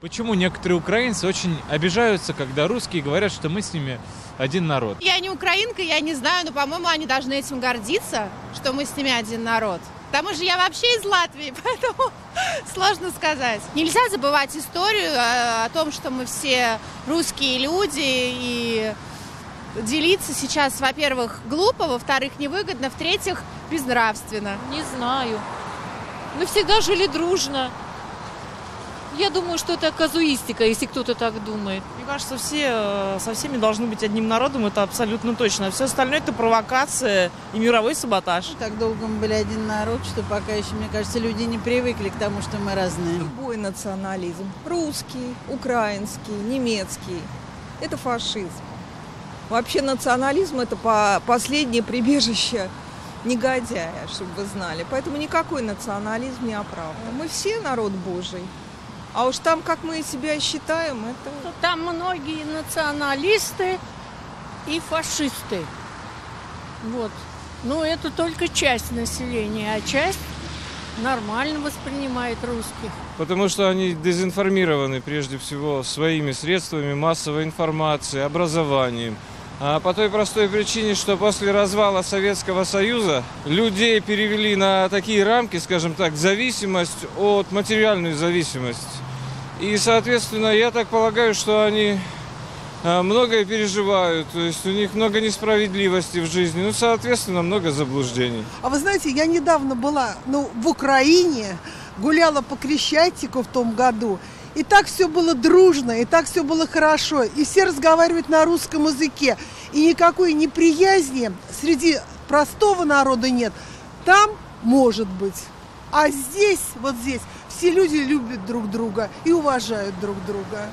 Почему некоторые украинцы очень обижаются, когда русские говорят, что мы с ними один народ? Я не украинка, я не знаю, но, по-моему, они должны этим гордиться, что мы с ними один народ. К тому же я вообще из Латвии, поэтому сложно сказать. Нельзя забывать историю о том, что мы все русские люди, и делиться сейчас, во-первых, глупо, во-вторых, невыгодно, в-третьих, безнравственно. Не знаю. Мы всегда жили дружно. Я думаю, что это казуистика, если кто-то так думает. Мне кажется, все со всеми должны быть одним народом, это абсолютно точно. Все остальное – это провокация и мировой саботаж. Так долго мы были один народ, что пока еще, мне кажется, люди не привыкли к тому, что мы разные. Любой национализм – русский, украинский, немецкий – это фашизм. Вообще национализм – это последнее прибежище негодяя, чтобы вы знали. Поэтому никакой национализм не оправдан. Мы все народ Божий. А уж там, как мы себя считаем, это... Там многие националисты и фашисты. Вот. Но это только часть населения, а часть нормально воспринимает русских. Потому что они дезинформированы прежде всего своими средствами массовой информации, образованием. А по той простой причине, что после развала Советского Союза людей перевели на такие рамки, скажем так, зависимость от материальную зависимость. И, соответственно, я так полагаю, что они многое переживают, то есть у них много несправедливости в жизни, ну, соответственно, много заблуждений. А вы знаете, я недавно была в Украине, гуляла по Крещатику в том году. И так все было дружно, и так все было хорошо, и все разговаривают на русском языке. И никакой неприязни среди простого народа нет. Там может быть. А здесь, вот здесь, все люди любят друг друга и уважают друг друга.